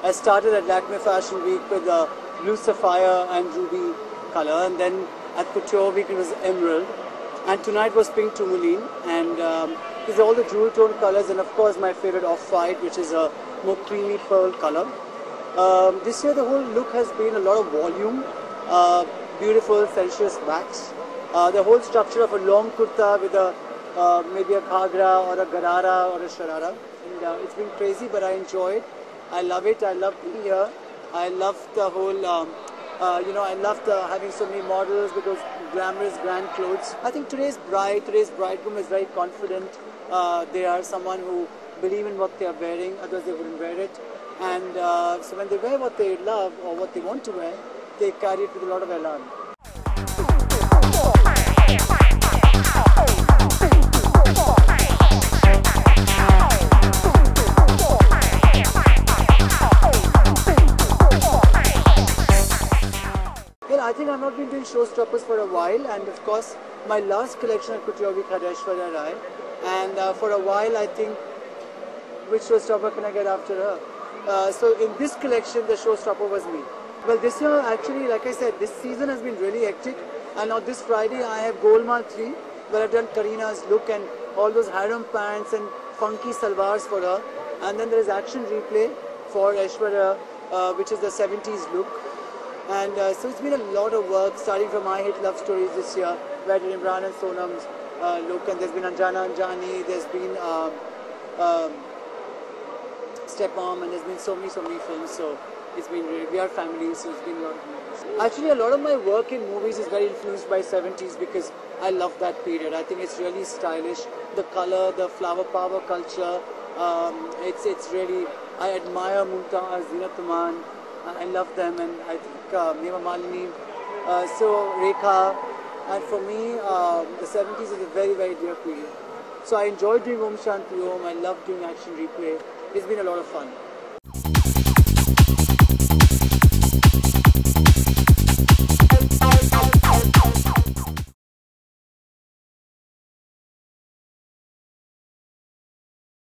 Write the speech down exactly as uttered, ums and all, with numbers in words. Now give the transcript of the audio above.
I started at Lakme Fashion Week with a blue sapphire and ruby color, and then at Couture Week it was emerald, and tonight was pink tourmaline, and um, these are all the jewel tone colors, and of course my favorite off-white, which is a more creamy pearl color. Um, this year the whole look has been a lot of volume, uh, beautiful sensuous wax, uh, the whole structure of a long kurta with a uh, maybe a khagra or a garara or a sharara, and uh, it's been crazy, but I enjoy it. I love it. I love being here. I love the whole, um, uh, you know, I love the, having so many models because glamorous, grand clothes. I think today's bride, today's bridegroom is very confident. Uh, they are someone who believe in what they are wearing, otherwise they wouldn't wear it. And uh, so when they wear what they love or what they want to wear, they carry it with a lot of elan. I think I've not been doing showstoppers for a while, and of course my last collection at Kutyogi Khadreshwara Rai, and uh, for a while I think which showstopper can I get after her. Uh, so in this collection the showstopper was me. Well, this year actually, like I said, this season has been really hectic, and now this Friday I have Golmaal three where I've done Karina's look and all those harem pants and funky salwars for her, and then there is Action Replay for Aishwarya, uh, which is the seventies look. And uh, so it's been a lot of work, starting from I Hate Love Stories this year, where Imran and Sonam's uh, look, and there's been Anjana Anjani, there's been um, um, Stepmom, and there's been so many, so many films. So it's been, we are family, so it's been a lot of movies. Actually, a lot of my work in movies is very influenced by seventies because I love that period. I think it's really stylish. The color, the flower power culture, um, it's, it's really, I admire Moontown, Zinatuman. I love them, and I think uh, Neva Malini, uh, so Rekha, and for me uh, the seventies is a very very dear period. So I enjoyed doing Om Shanti, Om. I love doing Action Replay. It's been a lot of fun.